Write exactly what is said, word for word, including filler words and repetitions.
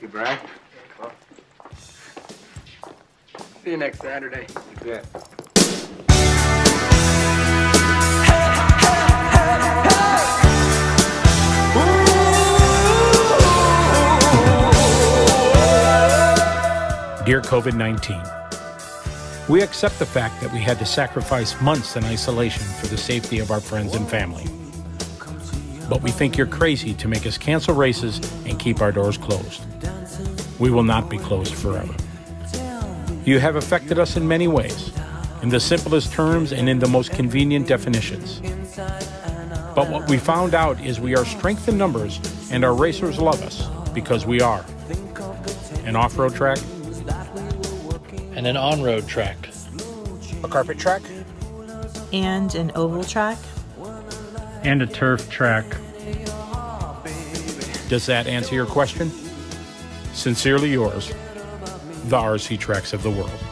you, Brian. See you next Saturday. You bet. Dear COVID nineteen, we accept the fact that we had to sacrifice months in isolation for the safety of our friends and family. But we think you're crazy to make us cancel races and keep our doors closed. We will not be closed forever. You have affected us in many ways, in the simplest terms and in the most convenient definitions. But what we found out is we are strength in numbers, and our racers love us because we are an off-road track, and an on-road track, a carpet track, and an oval track, and a turf track. Does that answer your question? Sincerely yours, the R C tracks of the world.